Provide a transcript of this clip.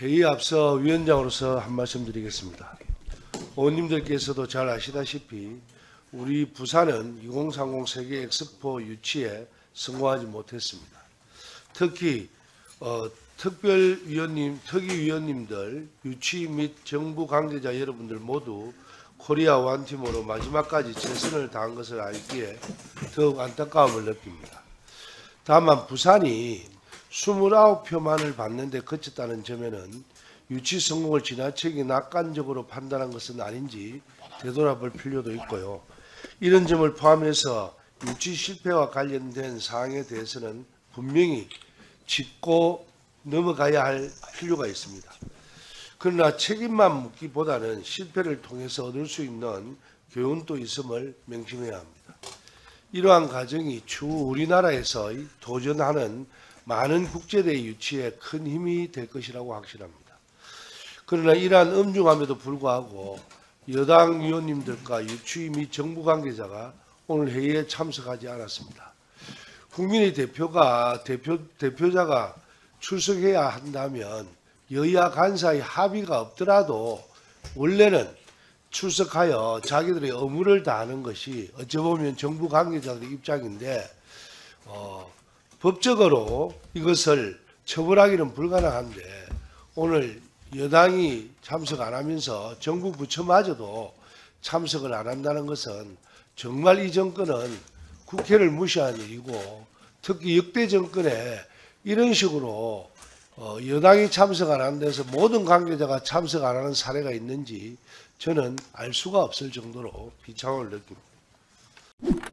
회의 앞서 위원장으로서 한 말씀 드리겠습니다. 의원님들께서도 잘 아시다시피 우리 부산은 2030 세계 엑스포 유치에 성공하지 못했습니다. 특히 특위위원님들, 유치 및 정부 관계자 여러분들 모두 코리아 원팀으로 마지막까지 최선을 다한 것을 알기에 더욱 안타까움을 느낍니다. 다만 부산이 29표만을 받는 데 그쳤다는 점에는 유치 성공을 지나치게 낙관적으로 판단한 것은 아닌지 되돌아볼 필요도 있고요. 이런 점을 포함해서 유치 실패와 관련된 사항에 대해서는 분명히 짚고 넘어가야 할 필요가 있습니다. 그러나 책임만 묻기보다는 실패를 통해서 얻을 수 있는 교훈도 있음을 명심해야 합니다. 이러한 과정이 추후 우리나라에서의 도전하는 많은 국제대회 유치에 큰 힘이 될 것이라고 확신합니다. 그러나 이러한 엄중함에도 불구하고 여당 위원님들과 유치 및 정부 관계자가 오늘 회의에 참석하지 않았습니다. 국민의 대표자가 출석해야 한다면 여야 간사의 합의가 없더라도 원래는 출석하여 자기들의 의무를 다하는 것이 어찌보면 정부 관계자들의 입장인데 법적으로 이것을 처벌하기는 불가능한데 오늘 여당이 참석 안 하면서 정부 부처마저도 참석을 안 한다는 것은 정말 이 정권은 국회를 무시한 일이고, 특히 역대 정권에 이런 식으로 여당이 참석 안 하는 데서 모든 관계자가 참석 안 하는 사례가 있는지 저는 알 수가 없을 정도로 비참함을 느낍니다.